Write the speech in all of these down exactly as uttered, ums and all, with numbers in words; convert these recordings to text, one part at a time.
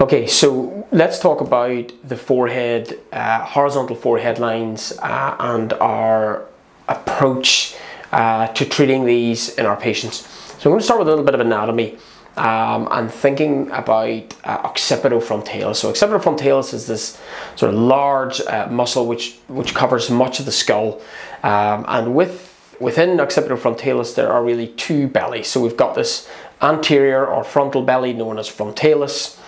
Okay, so let's talk about the forehead, uh, horizontal forehead lines, uh, and our approach uh, to treating these in our patients. So I'm going to start with a little bit of anatomy um, and thinking about uh, occipitofrontalis. So occipitofrontalis is this sort of large uh, muscle which, which covers much of the skull, um, and with within occipitofrontalis there are really two bellies. So we've got this anterior or frontal belly known as frontalis.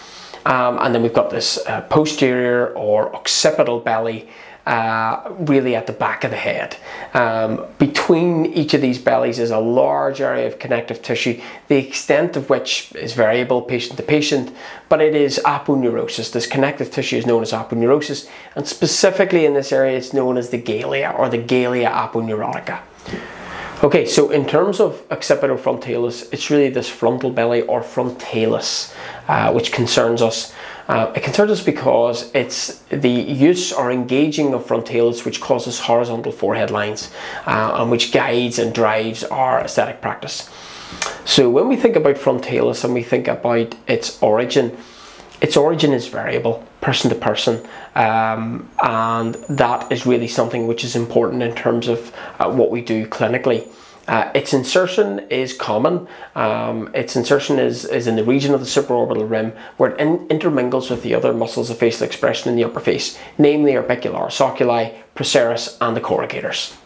Um, and then we've got this uh, posterior or occipital belly, uh, really at the back of the head. Um, between each of these bellies is a large area of connective tissue, the extent of which is variable patient to patient, but it is aponeurosis. This connective tissue is known as aponeurosis, and specifically in this area it's known as the galea or the galea aponeurotica. Okay, so in terms of occipitofrontalis, it's really this frontal belly or frontalis uh, which concerns us. Uh, it concerns us because it's the use or engaging of frontalis which causes horizontal forehead lines uh, and which guides and drives our aesthetic practice. So when we think about frontalis and we think about its origin, its origin is variable person to person, um, and that is really something which is important in terms of uh, what we do clinically. Uh, its insertion is common. Um, its insertion is, is in the region of the supraorbital rim where it in intermingles with the other muscles of facial expression in the upper face, namely orbicularis oculi, proceris and the corrugators.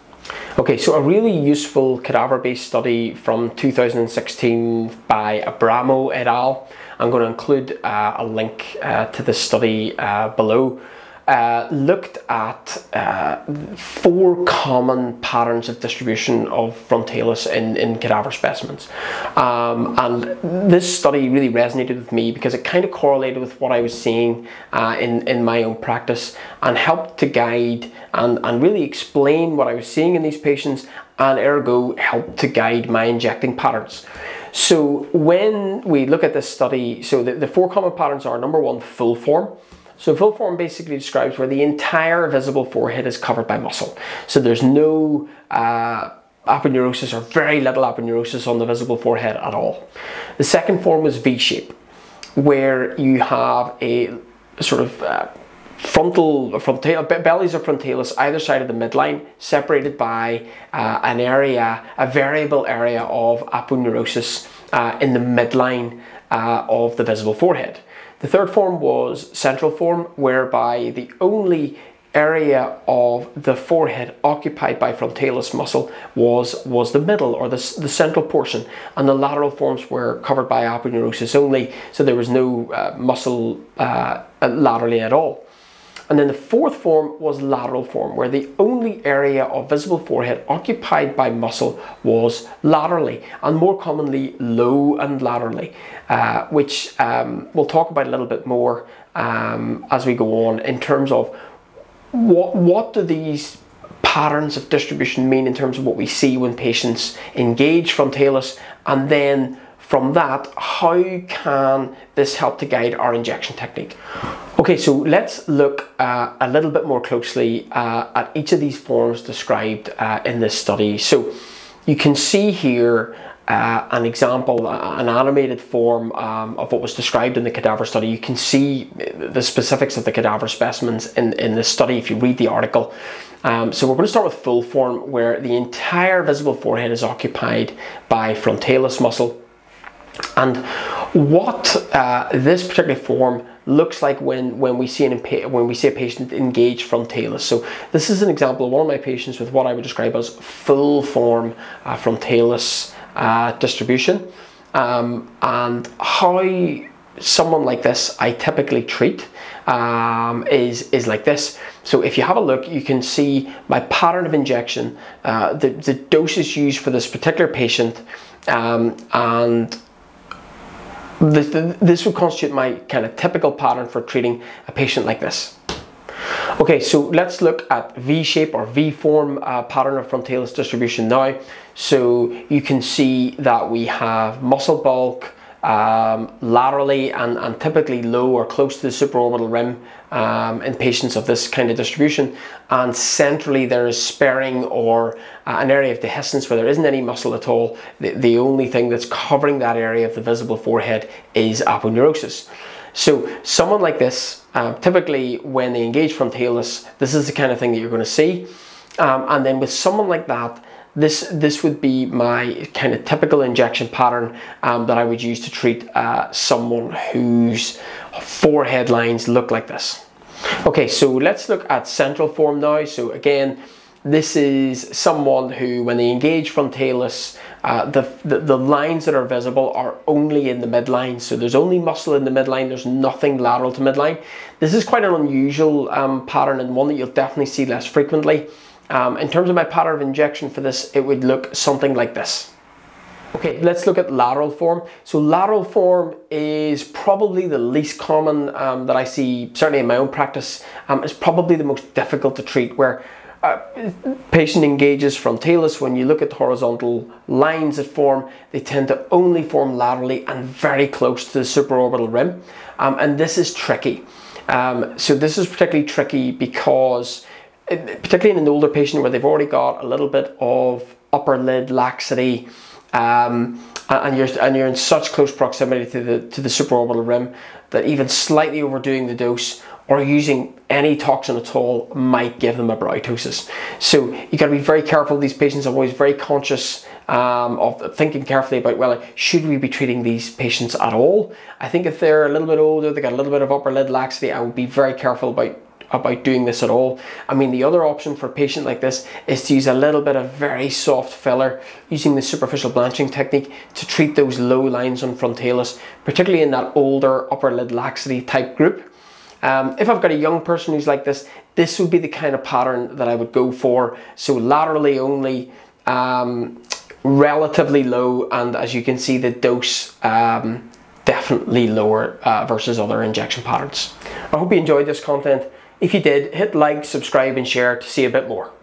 Okay, so a really useful cadaver-based study from two thousand sixteen by Abramo et al. I'm going to include uh, a link uh, to this study uh, below. Uh, looked at uh, four common patterns of distribution of frontalis in, in cadaver specimens. Um, and this study really resonated with me because it kind of correlated with what I was seeing uh, in, in my own practice and helped to guide and, and really explain what I was seeing in these patients, and ergo helped to guide my injecting patterns. So when we look at this study, so the, the four common patterns are, number one, full form. So full form basically describes where the entire visible forehead is covered by muscle. So there's no uh, aponeurosis or very little aponeurosis on the visible forehead at all. The second form was V-shape, where you have a sort of uh, frontal, frontal, bellies or frontalis either side of the midline, separated by uh, an area, a variable area of aponeurosis uh, in the midline uh, of the visible forehead. The third form was central form, whereby the only area of the forehead occupied by frontalis muscle was, was the middle or the, the central portion, and the lateral forms were covered by aponeurosis only, so there was no uh, muscle uh, laterally at all. And then the fourth form was lateral form, where the only area of visible forehead occupied by muscle was laterally, and more commonly low and laterally, uh, which um, we'll talk about a little bit more um, as we go on in terms of what, what do these patterns of distribution mean in terms of what we see when patients engage frontalis, and then from that, how can this help to guide our injection technique? Okay, so let's look uh, a little bit more closely uh, at each of these forms described uh, in this study. So you can see here uh, an example, uh, an animated form um, of what was described in the cadaver study. You can see the specifics of the cadaver specimens in, in this study if you read the article. Um, so we're going to start with full form, where the entire visible forehead is occupied by frontalis muscle. And what uh, this particular form looks like when, when, we see an when we see a patient engage frontalis. So this is an example of one of my patients with what I would describe as full form uh, frontalis uh, distribution, um, and how someone like this I typically treat um, is, is like this. So if you have a look, you can see my pattern of injection, uh, the, the doses used for this particular patient, um, and This, this would constitute my kind of typical pattern for treating a patient like this. Okay, so let's look at V-shape or V-form uh, pattern of frontalis distribution now. So you can see that we have muscle bulk, um, laterally and, and typically low or close to the supraorbital rim um, in patients of this kind of distribution. And centrally there is sparing, or uh, an area of dehiscence where there isn't any muscle at all. The, the only thing that's covering that area of the visible forehead is aponeurosis. So someone like this, uh, typically when they engage frontalis, this is the kind of thing that you're going to see. Um, and then with someone like that, this this would be my kind of typical injection pattern um, that I would use to treat uh, someone whose forehead lines look like this. Okay, so let's look at central form now. So again, this is someone who, when they engage frontalis, uh, the, the, the lines that are visible are only in the midline. So there's only muscle in the midline, there's nothing lateral to midline. This is quite an unusual um, pattern, and one that you'll definitely see less frequently. Um, in terms of my pattern of injection for this, it would look something like this. Okay, let's look at lateral form. So lateral form is probably the least common um, that I see, certainly in my own practice. Um, it's probably the most difficult to treat, where Uh, patient engages frontalis. When you look at the horizontal lines that form, they tend to only form laterally and very close to the supraorbital rim, um, and this is tricky. Um, so this is particularly tricky because, it, particularly in an older patient where they've already got a little bit of upper lid laxity, um, and you're and you're in such close proximity to the to the supraorbital rim that even slightly overdoing the dose or using any toxin at all might give them a bryotosis. So you got to be very careful. These patients are always very conscious um, of thinking carefully about, well, should we be treating these patients at all? I think if they're a little bit older, they got a little bit of upper lid laxity, I would be very careful about about doing this at all. I mean, the other option for a patient like this is to use a little bit of very soft filler using the superficial blanching technique to treat those low lines on frontalis, particularly in that older upper lid laxity type group. Um, if I've got a young person who's like this, this would be the kind of pattern that I would go for. So laterally only, um, relatively low, and as you can see, the dose um, definitely lower uh, versus other injection patterns. I hope you enjoyed this content. If you did, hit like, subscribe and share to see a bit more.